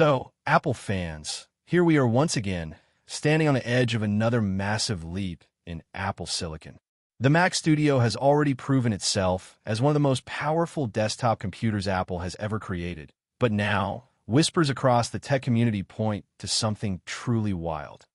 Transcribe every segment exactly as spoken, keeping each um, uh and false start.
So, Apple fans, here we are once again, standing on the edge of another massive leap in Apple Silicon. The Mac Studio has already proven itself as one of the most powerful desktop computers Apple has ever created. But now, whispers across the tech community point to something truly wild.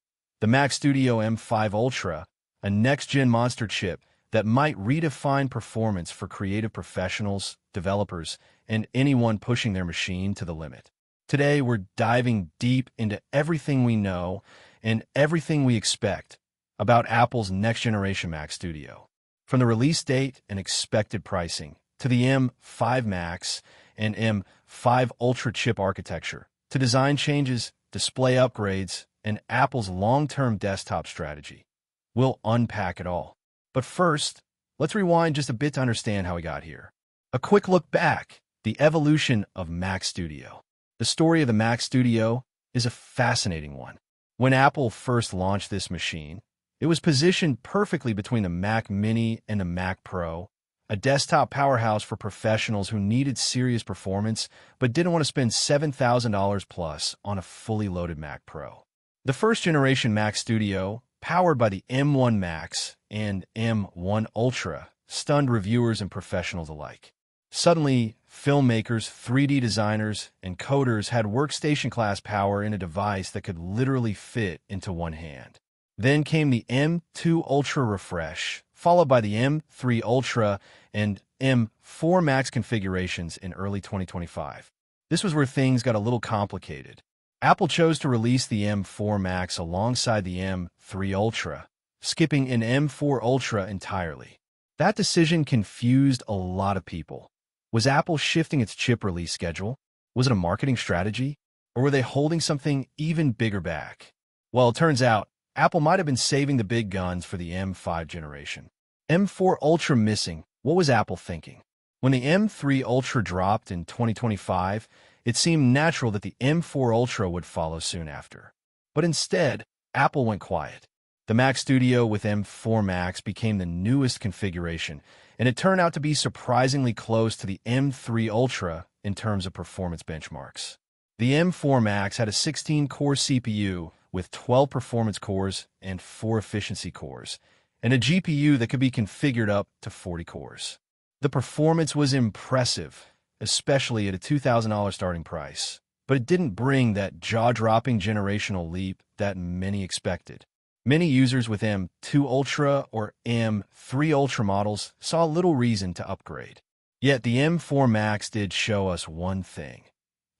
The Mac Studio M five Ultra, a next-gen monster chip that might redefine performance for creative professionals, developers, and anyone pushing their machine to the limit. Today, we're diving deep into everything we know and everything we expect about Apple's next-generation Mac Studio. From the release date and expected pricing, to the M five Max and M five Ultra chip architecture, to design changes, display upgrades, and Apple's long-term desktop strategy. We'll unpack it all. But first, let's rewind just a bit to understand how we got here. A quick look back, the evolution of Mac Studio. The story of the Mac Studio is a fascinating one. When Apple first launched this machine, it was positioned perfectly between the Mac Mini and the Mac Pro, a desktop powerhouse for professionals who needed serious performance but didn't want to spend seven thousand dollars plus on a fully loaded Mac Pro. The first-generation Mac Studio, powered by the M one Max and M one Ultra, stunned reviewers and professionals alike. Suddenly, filmmakers, three D designers, and coders had workstation-class power in a device that could literally fit into one hand. Then came the M two Ultra refresh, followed by the M three Ultra and M four Max configurations in early twenty twenty-five. This was where things got a little complicated. Apple chose to release the M four Max alongside the M three Ultra, skipping an M four Ultra entirely. That decision confused a lot of people. Was Apple shifting its chip release schedule? Was it a marketing strategy? Or were they holding something even bigger back? Well, it turns out, Apple might have been saving the big guns for the M five generation. M four Ultra missing. What was Apple thinking? When the M three Ultra dropped in twenty twenty-five, it seemed natural that the M four Ultra would follow soon after. But instead, Apple went quiet. The Mac Studio with M four Max became the newest configuration, and it turned out to be surprisingly close to the M three Ultra in terms of performance benchmarks. The M four Max had a sixteen core C P U with twelve performance cores and four efficiency cores, and a G P U that could be configured up to forty cores. The performance was impressive, especially at a two thousand dollar starting price, but it didn't bring that jaw-dropping generational leap that many expected. Many users with M two Ultra or M three Ultra models saw little reason to upgrade. Yet the M four Max did show us one thing.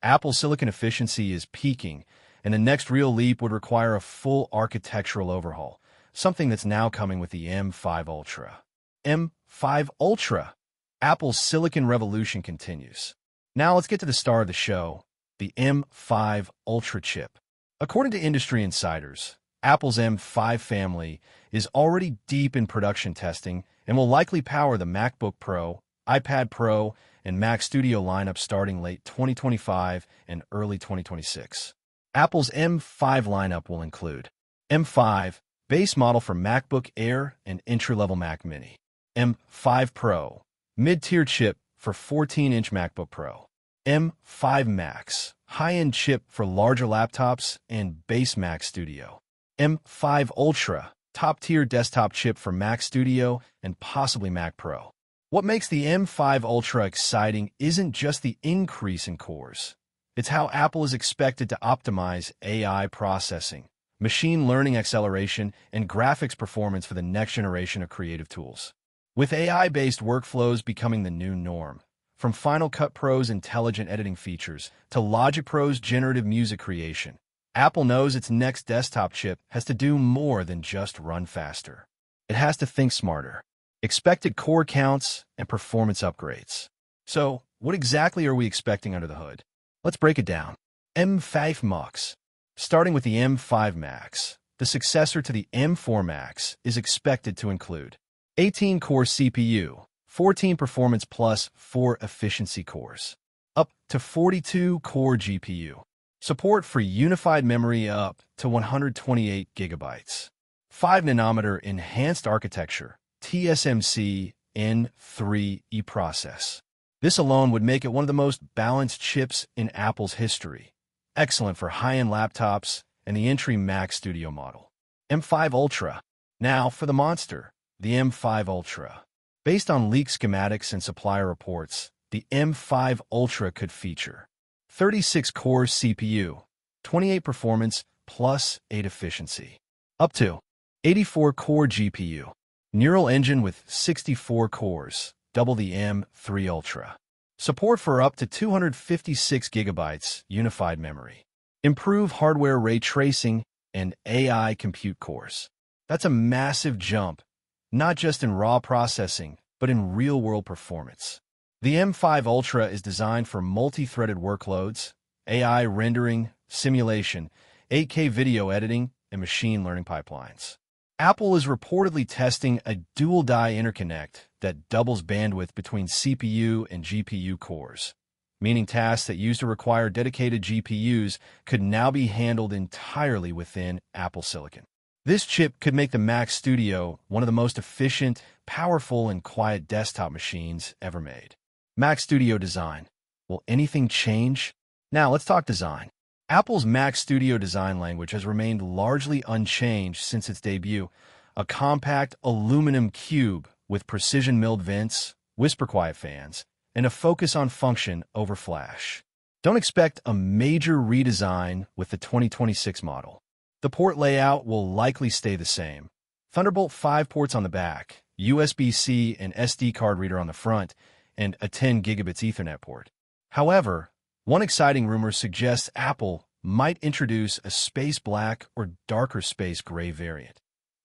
Apple silicon efficiency is peaking, and the next real leap would require a full architectural overhaul, something that's now coming with the M five Ultra. M five Ultra. Apple's silicon revolution continues. Now let's get to the star of the show, the M five Ultra chip. According to industry insiders, Apple's M five family is already deep in production testing and will likely power the MacBook Pro, iPad Pro, and Mac Studio lineup starting late twenty twenty-five and early twenty twenty-six. Apple's M five lineup will include M five, base model for MacBook Air and entry-level Mac Mini. M five Pro, mid-tier chip for fourteen inch MacBook Pro. M five Max, high-end chip for larger laptops and base Mac Studio. M five Ultra, top-tier desktop chip for Mac Studio and possibly Mac Pro. What makes the M five Ultra exciting isn't just the increase in cores. It's how Apple is expected to optimize A I processing, machine learning acceleration, and graphics performance for the next generation of creative tools. With A I-based workflows becoming the new norm, from Final Cut Pro's intelligent editing features to Logic Pro's generative music creation, Apple knows its next desktop chip has to do more than just run faster. It has to think smarter. Expected core counts and performance upgrades. So, what exactly are we expecting under the hood? Let's break it down. M five Max. Starting with the M five Max, the successor to the M four Max, is expected to include eighteen core C P U, fourteen performance plus four efficiency cores, up to forty-two core G P U. Support for unified memory up to one hundred twenty-eight gigabytes. five nanometer enhanced architecture, T S M C N three E process. This alone would make it one of the most balanced chips in Apple's history, excellent for high-end laptops and the entry Mac Studio model. M five Ultra. Now for the monster, the M five Ultra. Based on leaked schematics and supplier reports, the M five Ultra could feature thirty-six core C P U, twenty-eight performance plus eight efficiency, up to eighty-four core G P U, neural engine with sixty-four cores, double the M three Ultra. Support for up to two hundred fifty-six gigabytes unified memory. Improve hardware ray tracing and A I compute cores. That's a massive jump, not just in raw processing, but in real-world performance. The M five Ultra is designed for multi-threaded workloads, A I rendering, simulation, eight K video editing, and machine learning pipelines. Apple is reportedly testing a dual-die interconnect that doubles bandwidth between C P U and G P U cores, meaning tasks that used to require dedicated G P Us could now be handled entirely within Apple Silicon. This chip could make the Mac Studio one of the most efficient, powerful, and quiet desktop machines ever made. Mac Studio design. Will anything change? Now let's talk design. Apple's Mac Studio design language has remained largely unchanged since its debut, a compact aluminum cube with precision-milled vents, whisper-quiet fans, and a focus on function over flash. Don't expect a major redesign with the twenty twenty-six model. The port layout will likely stay the same. Thunderbolt five ports on the back, U S B C and S D card reader on the front, and a ten gigabits Ethernet port. However, one exciting rumor suggests Apple might introduce a space black or darker space gray variant,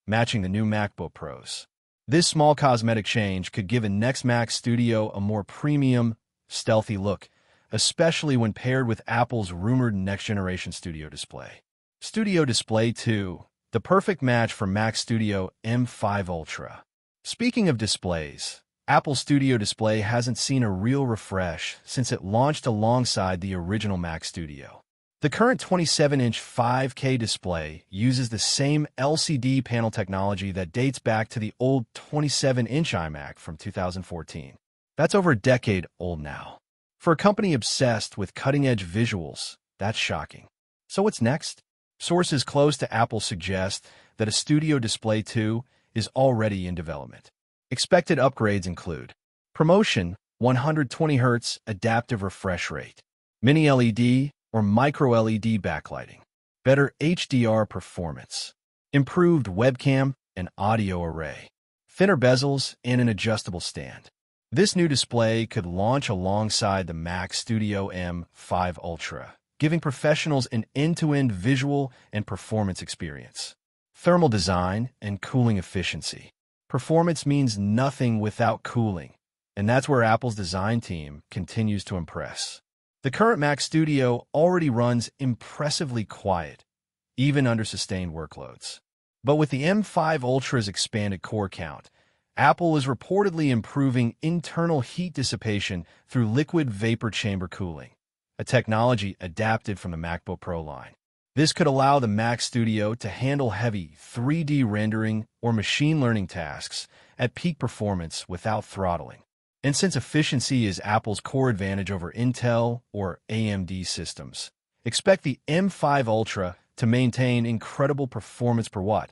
matching the new MacBook Pros. This small cosmetic change could give a next Mac Studio a more premium, stealthy look, especially when paired with Apple's rumored next-generation Studio Display. Studio Display two, the perfect match for Mac Studio M five Ultra. Speaking of displays, Apple Studio Display hasn't seen a real refresh since it launched alongside the original Mac Studio. The current twenty-seven inch five K display uses the same L C D panel technology that dates back to the old twenty-seven inch iMac from two thousand fourteen. That's over a decade old now. For a company obsessed with cutting-edge visuals, that's shocking. So what's next? Sources close to Apple suggest that a Studio Display two is already in development. Expected upgrades include ProMotion, one hundred twenty hertz adaptive refresh rate, Mini L E D or Micro L E D backlighting, better H D R performance, improved webcam and audio array, thinner bezels, and an adjustable stand. This new display could launch alongside the Mac Studio M five Ultra, giving professionals an end-to-end visual and performance experience. Thermal design and cooling efficiency. Performance means nothing without cooling, and that's where Apple's design team continues to impress. The current Mac Studio already runs impressively quiet, even under sustained workloads. But with the M five Ultra's expanded core count, Apple is reportedly improving internal heat dissipation through liquid vapor chamber cooling, a technology adapted from the MacBook Pro line. This could allow the Mac Studio to handle heavy three D rendering or machine learning tasks at peak performance without throttling. And since efficiency is Apple's core advantage over Intel or A M D systems, expect the M five Ultra to maintain incredible performance per watt,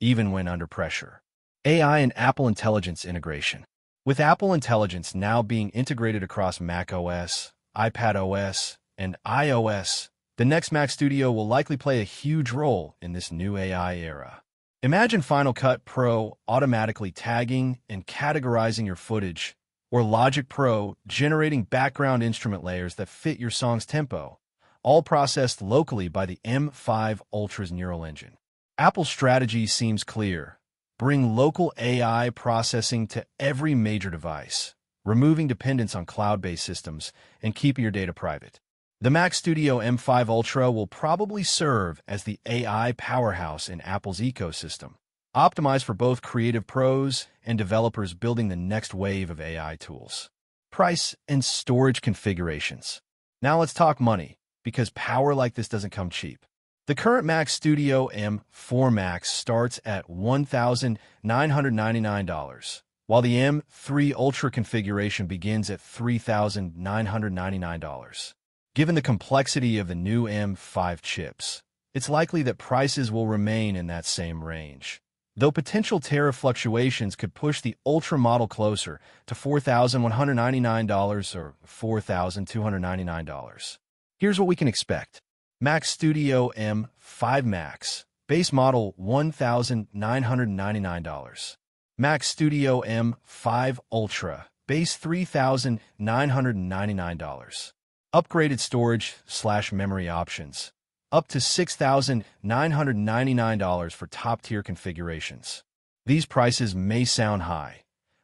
even when under pressure. A I and Apple Intelligence integration. With Apple Intelligence now being integrated across macOS, iPadOS, and iOS, the next Mac Studio will likely play a huge role in this new A I era. Imagine Final Cut Pro automatically tagging and categorizing your footage, or Logic Pro generating background instrument layers that fit your song's tempo, all processed locally by the M five Ultra's neural engine. Apple's strategy seems clear. Bring local A I processing to every major device, removing dependence on cloud-based systems and keeping your data private. The Mac Studio M five Ultra will probably serve as the A I powerhouse in Apple's ecosystem, optimized for both creative pros and developers building the next wave of A I tools. Price and storage configurations. Now let's talk money, because power like this doesn't come cheap. The current Mac Studio M four Max starts at one thousand nine hundred ninety-nine dollars, while the M three Ultra configuration begins at three thousand nine hundred ninety-nine dollars. Given the complexity of the new M five chips, it's likely that prices will remain in that same range, though potential tariff fluctuations could push the Ultra model closer to four thousand one hundred ninety-nine dollars or four thousand two hundred ninety-nine dollars. Here's what we can expect. Mac Studio M five Max, base model one thousand nine hundred ninety-nine dollars. Mac Studio M five Ultra, base three thousand nine hundred ninety-nine dollars. Upgraded storage slash memory options, up to six thousand nine hundred ninety-nine dollars for top-tier configurations. These prices may sound high,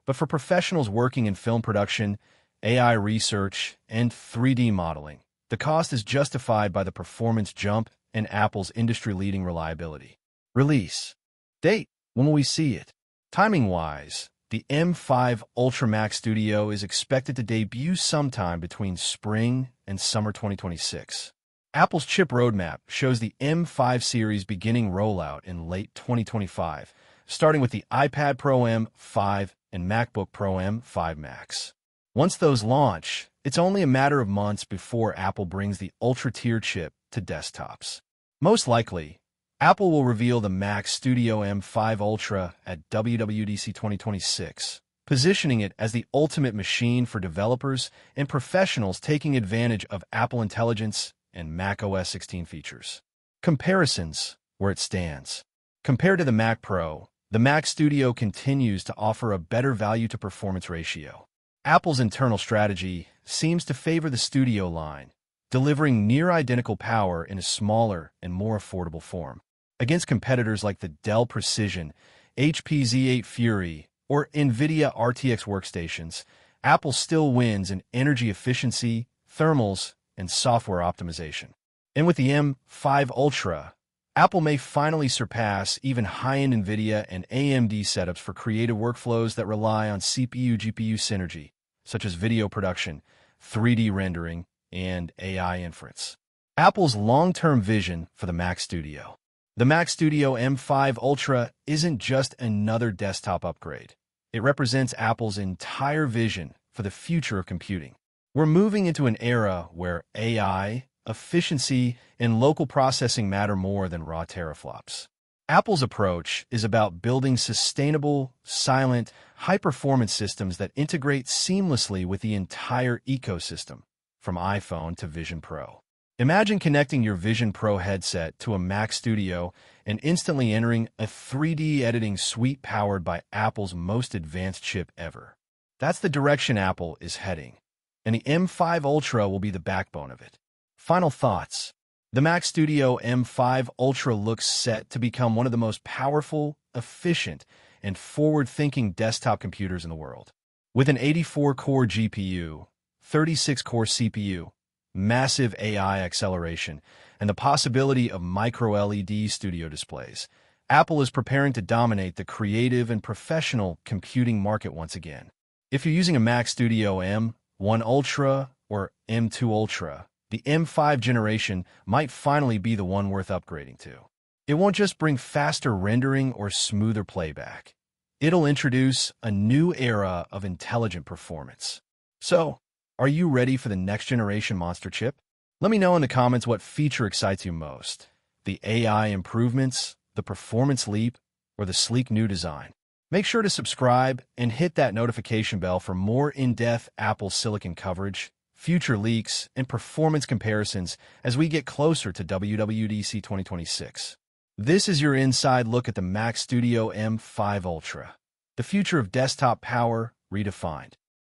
but for professionals working in film production, A I research, and three D modeling, the cost is justified by the performance jump and Apple's industry-leading reliability. Release date: when will we see it? Timing-wise, the M five Ultra Mac Studio is expected to debut sometime between spring and summer twenty twenty-six. Apple's chip roadmap shows the M five series beginning rollout in late twenty twenty-five, starting with the iPad Pro M five and MacBook Pro M five Max. Once those launch, it's only a matter of months before Apple brings the Ultra-tier chip to desktops. Most likely, Apple will reveal the Mac Studio M five Ultra at W W D C twenty twenty-six, positioning it as the ultimate machine for developers and professionals taking advantage of Apple Intelligence and Mac O S sixteen features. Comparisons: where it stands. Compared to the Mac Pro, the Mac Studio continues to offer a better value-to-performance ratio. Apple's internal strategy seems to favor the Studio line, delivering near-identical power in a smaller and more affordable form. Against competitors like the Dell Precision, H P Z eight Fury, or NVIDIA R T X workstations, Apple still wins in energy efficiency, thermals, and software optimization. And with the M five Ultra, Apple may finally surpass even high-end NVIDIA and A M D setups for creative workflows that rely on C P U G P U synergy, such as video production, three D rendering, and A I inference. Apple's long-term vision for the Mac Studio. The Mac Studio M five Ultra isn't just another desktop upgrade. It represents Apple's entire vision for the future of computing. We're moving into an era where A I, efficiency, and local processing matter more than raw teraflops. Apple's approach is about building sustainable, silent, high-performance systems that integrate seamlessly with the entire ecosystem, from iPhone to Vision Pro. Imagine connecting your Vision Pro headset to a Mac Studio and instantly entering a three D editing suite powered by Apple's most advanced chip ever. That's the direction Apple is heading, and the M five Ultra will be the backbone of it. Final thoughts. The Mac Studio M five Ultra looks set to become one of the most powerful, efficient, and forward-thinking desktop computers in the world. With an eighty-four core G P U, thirty-six core C P U, massive A I acceleration, and the possibility of micro L E D studio displays, Apple is preparing to dominate the creative and professional computing market once again. If you're using a Mac Studio M one Ultra or M two Ultra, the M five generation might finally be the one worth upgrading to. It won't just bring faster rendering or smoother playback. It'll introduce a new era of intelligent performance. So, are you ready for the next generation monster chip? Let me know in the comments what feature excites you most: the A I improvements, the performance leap, or the sleek new design. Make sure to subscribe and hit that notification bell for more in-depth Apple Silicon coverage, future leaks, and performance comparisons as we get closer to W W D C twenty twenty-six. This is your inside look at the Mac Studio M five Ultra, the future of desktop power redefined.